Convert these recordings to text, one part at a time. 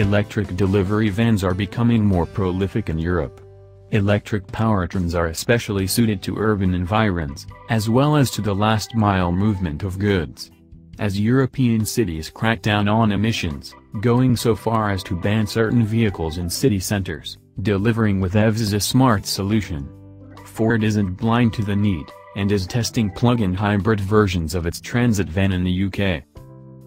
Electric delivery vans are becoming more prolific in Europe. Electric powertrains are especially suited to urban environs, as well as to the last-mile movement of goods. As European cities crack down on emissions, going so far as to ban certain vehicles in city centers, delivering with EVs is a smart solution. Ford isn't blind to the need, and is testing plug-in hybrid versions of its Transit van in the UK.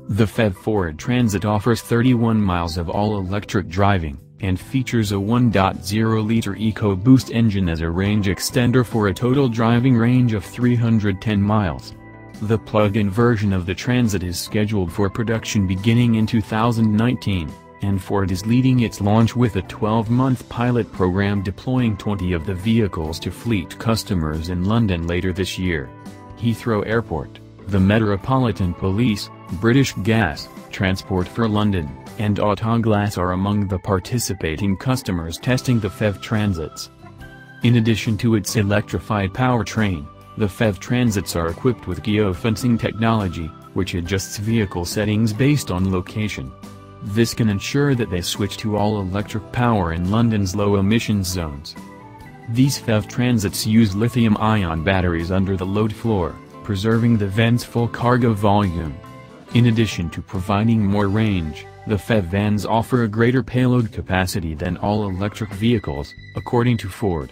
The PHEV Ford Transit offers 31 miles of all-electric driving, and features a 1.0-liter EcoBoost engine as a range extender for a total driving range of 310 miles. The plug-in version of the Transit is scheduled for production beginning in 2019, and Ford is leading its launch with a 12-month pilot program deploying 20 of the vehicles to fleet customers in London later this year. Heathrow Airport, the Metropolitan Police, British Gas, Transport for London, and Autoglass are among the participating customers testing the PHEV Transits. In addition to its electrified powertrain, the PHEV Transits are equipped with geofencing technology, which adjusts vehicle settings based on location. This can ensure that they switch to all-electric power in London's low-emissions zones. These PHEV Transits use lithium-ion batteries under the load floor, preserving the van's full cargo volume. In addition to providing more range, the PHEV vans offer a greater payload capacity than all electric vehicles, according to Ford.